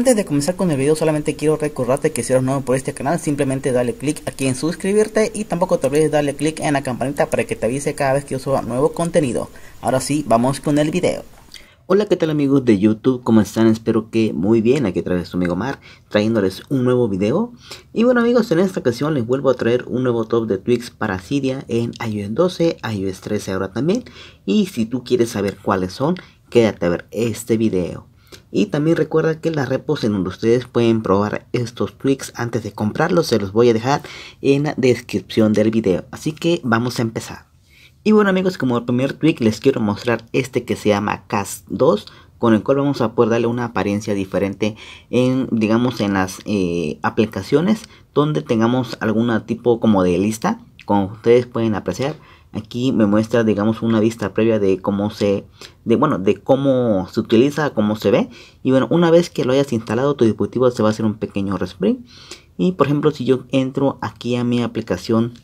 Antes de comenzar con el video, solamente quiero recordarte que si eres nuevo por este canal, simplemente dale click aquí en suscribirte y tampoco te olvides darle click en la campanita para que te avise cada vez que yo suba nuevo contenido. Ahora sí, vamos con el video. Hola, ¿qué tal amigos de YouTube? ¿Cómo están? Espero que muy bien. Aquí otra vez su amigo Mar, trayéndoles un nuevo video. Y bueno amigos, en esta ocasión les vuelvo a traer un nuevo top de tweaks para Cydia en iOS 12, iOS 13 ahora también. Y si tú quieres saber cuáles son, quédate a ver este video. Y también recuerda que las repos en donde ustedes pueden probar estos tweaks antes de comprarlos, se los voy a dejar en la descripción del video. Así que vamos a empezar. Y bueno amigos, como primer tweak les quiero mostrar este que se llama Cas2, con el cual vamos a poder darle una apariencia diferente en, digamos, en las aplicaciones donde tengamos algún tipo como de lista. Como ustedes pueden apreciar, aquí me muestra, digamos, una vista previa de cómo se utiliza, cómo se ve. Y bueno, una vez que lo hayas instalado, tu dispositivo se va a hacer un pequeño respray. Y por ejemplo, si yo entro aquí a mi aplicación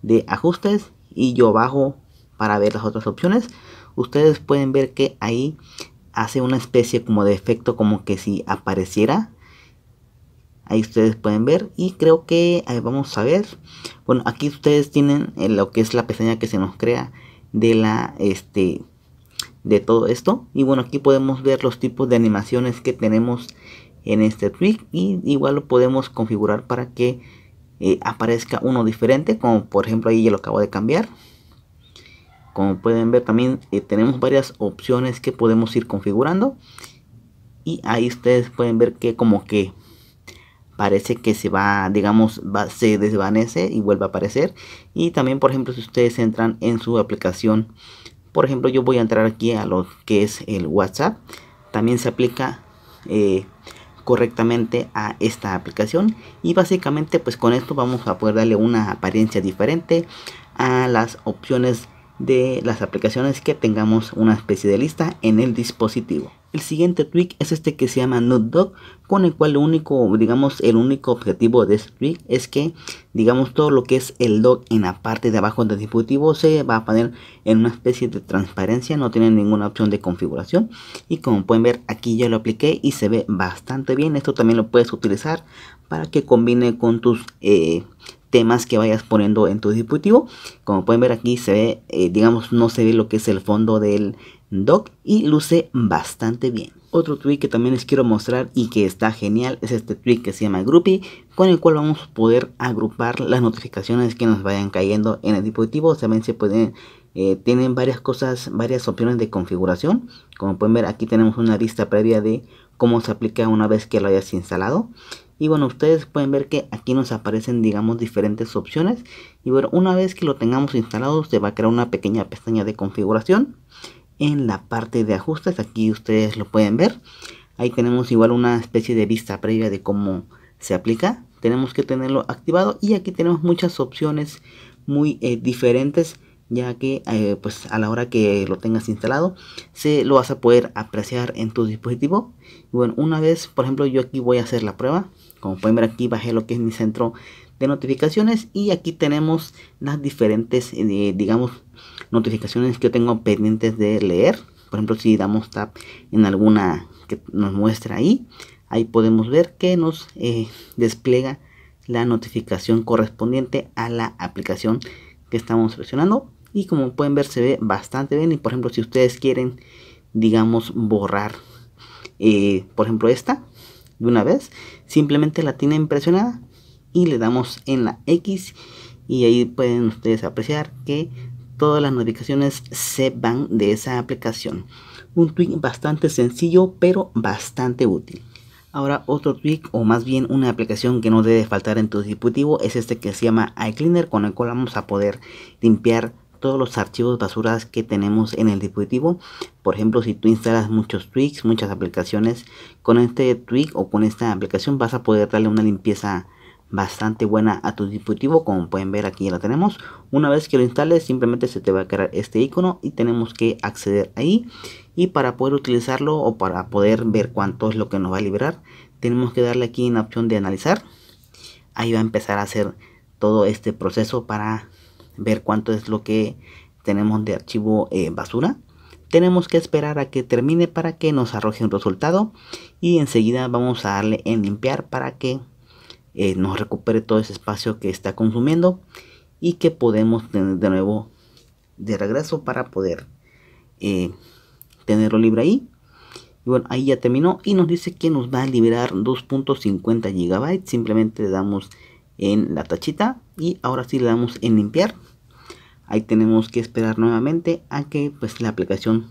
de ajustes y yo bajo para ver las otras opciones, ustedes pueden ver que ahí hace una especie como de efecto, como que si apareciera. Ahí ustedes pueden ver, y creo que vamos a ver. Bueno, aquí ustedes tienen lo que es la pestaña que se nos crea de la de todo esto. Y bueno, aquí podemos ver los tipos de animaciones que tenemos en este tweak, y igual lo podemos configurar para que aparezca uno diferente, como por ejemplo ahí ya lo acabo de cambiar. Como pueden ver también tenemos varias opciones que podemos ir configurando, y ahí ustedes pueden ver que como que parece que se va, digamos, se desvanece y vuelve a aparecer. Y también, por ejemplo, si ustedes entran en su aplicación, por ejemplo, yo voy a entrar aquí a lo que es el WhatsApp, también se aplica correctamente a esta aplicación. Y básicamente pues con esto vamos a poder darle una apariencia diferente a las opciones de las aplicaciones que tengamos una especie de lista en el dispositivo. El siguiente tweak es este que se llama NotDock, con el cual lo único, digamos, el único objetivo de este tweak es que, digamos, todo lo que es el dock en la parte de abajo del dispositivo se va a poner en una especie de transparencia, no tiene ninguna opción de configuración. Y como pueden ver, aquí ya lo apliqué y se ve bastante bien. Esto también lo puedes utilizar para que combine con tus temas que vayas poniendo en tu dispositivo. Como pueden ver, aquí se ve, digamos, no se ve lo que es el fondo del dock y luce bastante bien. Otro tweak que también les quiero mostrar y que está genial es este tweak que se llama Groupy, con el cual vamos a poder agrupar las notificaciones que nos vayan cayendo en el dispositivo. También se pueden tienen varias cosas, varias opciones de configuración. Como pueden ver, aquí tenemos una vista previa de cómo se aplica una vez que lo hayas instalado. Y bueno, ustedes pueden ver que aquí nos aparecen, digamos, diferentes opciones. Y bueno, una vez que lo tengamos instalado, se va a crear una pequeña pestaña de configuración en la parte de ajustes. Aquí ustedes lo pueden ver. Ahí tenemos igual una especie de vista previa de cómo se aplica. Tenemos que tenerlo activado, y aquí tenemos muchas opciones muy diferentes, ya que pues a la hora que lo tengas instalado se lo vas a poder apreciar en tu dispositivo. Y bueno, una vez, por ejemplo, yo aquí voy a hacer la prueba. Como pueden ver, aquí bajé lo que es mi centro de notificaciones, y aquí tenemos las diferentes digamos, notificaciones que yo tengo pendientes de leer. Por ejemplo, si damos tap en alguna que nos muestra ahí, ahí podemos ver que nos despliega la notificación correspondiente a la aplicación que estamos presionando. Y como pueden ver, se ve bastante bien. Y por ejemplo, si ustedes quieren, digamos, borrar por ejemplo esta de una vez, simplemente la tienen presionada y le damos en la X, y ahí pueden ustedes apreciar que todas las notificaciones se van de esa aplicación. Un tweak bastante sencillo pero bastante útil. Ahora, otro tweak, o más bien una aplicación que no debe faltar en tu dispositivo, es este que se llama iCleaner, con el cual vamos a poder limpiar todos los archivos basuras que tenemos en el dispositivo. Por ejemplo, si tú instalas muchos tweaks, muchas aplicaciones, con este tweak o con esta aplicación vas a poder darle una limpieza bastante buena a tu dispositivo. Como pueden ver, aquí ya lo tenemos. Una vez que lo instales, simplemente se te va a crear este icono y tenemos que acceder ahí. Y para poder utilizarlo, o para poder ver cuánto es lo que nos va a liberar, tenemos que darle aquí en la opción de analizar. Ahí va a empezar a hacer todo este proceso para ver cuánto es lo que tenemos de archivo basura. tenemos que esperar a que termine para que nos arroje un resultado, y enseguida vamos a darle en limpiar para que nos recupere todo ese espacio que está consumiendo y que podemos tener de nuevo de regreso para poder tenerlo libre ahí. Y bueno, ahí ya terminó y nos dice que nos va a liberar 2.50 GB. Simplemente le damos en la tachita y ahora sí le damos en limpiar. Ahí tenemos que esperar nuevamente a que pues la aplicación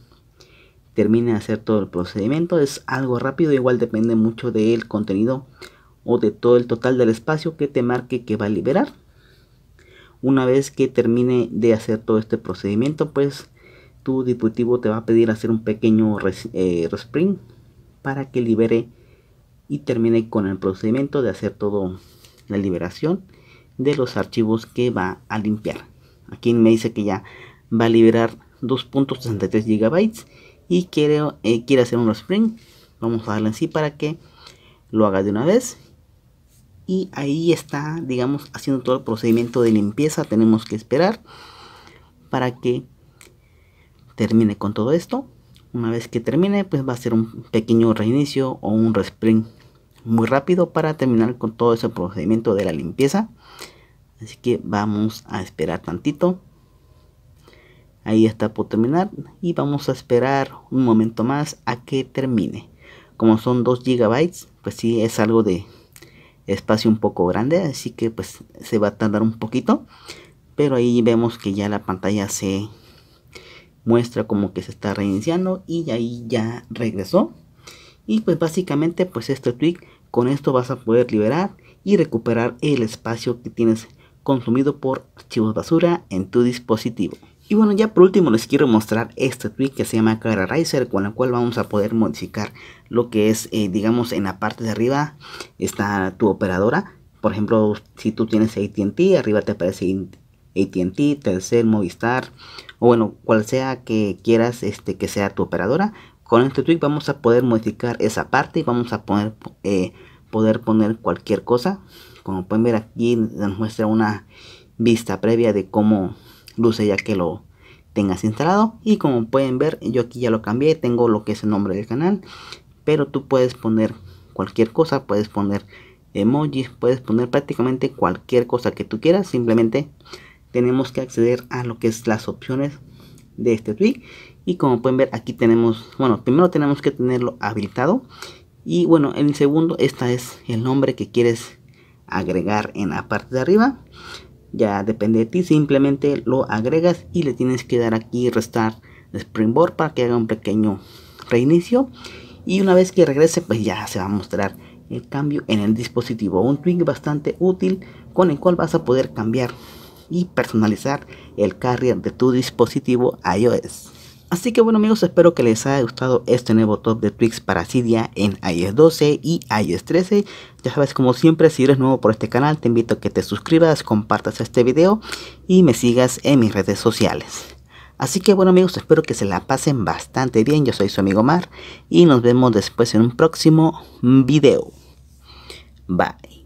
termine de hacer todo el procedimiento. Es algo rápido, igual depende mucho del contenido o de todo el total del espacio que te marque que va a liberar. Una vez que termine de hacer todo este procedimiento, pues tu dispositivo te va a pedir hacer un pequeño resprint para que libere y termine con el procedimiento de hacer toda la liberación de los archivos que va a limpiar. Aquí me dice que ya va a liberar 2.63 GB y quiere hacer un resprint. Vamos a darle así para que lo haga de una vez. Y ahí está, digamos, haciendo todo el procedimiento de limpieza. Tenemos que esperar para que termine con todo esto. Una vez que termine, pues va a ser un pequeño reinicio o un resprint muy rápido para terminar con todo ese procedimiento de la limpieza. Así que vamos a esperar tantito. Ahí está por terminar y vamos a esperar un momento más a que termine. Como son 2 GB, pues sí es algo de espacio un poco grande, así que pues se va a tardar un poquito, pero ahí vemos que ya la pantalla se muestra como que se está reiniciando y ahí ya regresó. Y pues básicamente pues este tweak, con esto vas a poder liberar y recuperar el espacio que tienes consumido por archivos basura en tu dispositivo. Y bueno, ya por último les quiero mostrar este tweak que se llama Carrier Riser, con la cual vamos a poder modificar lo que es, digamos, en la parte de arriba está tu operadora. Por ejemplo, si tú tienes AT&T, arriba te aparece AT&T, Telcel, Movistar, o bueno, cual sea que quieras que sea tu operadora. Con este tweak vamos a poder modificar esa parte y vamos a poder poner cualquier cosa. Como pueden ver, aquí nos muestra una vista previa de cómo luce ya que lo tengas instalado. Y como pueden ver, yo aquí ya lo cambié, tengo lo que es el nombre del canal, pero tú puedes poner cualquier cosa, puedes poner emojis, puedes poner prácticamente cualquier cosa que tú quieras. Simplemente tenemos que acceder a lo que es las opciones de este tweak. Y como pueden ver, aquí tenemos, bueno, primero tenemos que tenerlo habilitado. Y bueno, en el segundo, este es el nombre que quieres agregar en la parte de arriba. Ya depende de ti, simplemente lo agregas y le tienes que dar aquí restar Springboard para que haga un pequeño reinicio. Y una vez que regrese, pues ya se va a mostrar el cambio en el dispositivo. Un tweak bastante útil con el cual vas a poder cambiar y personalizar el carrier de tu dispositivo iOS. Así que bueno amigos, espero que les haya gustado este nuevo top de tweaks para Cydia en iOS 12 y iOS 13. Ya sabes, como siempre, si eres nuevo por este canal, te invito a que te suscribas, compartas este video y me sigas en mis redes sociales. Así que bueno amigos, espero que se la pasen bastante bien. Yo soy su amigo Mar y nos vemos después en un próximo video. Bye.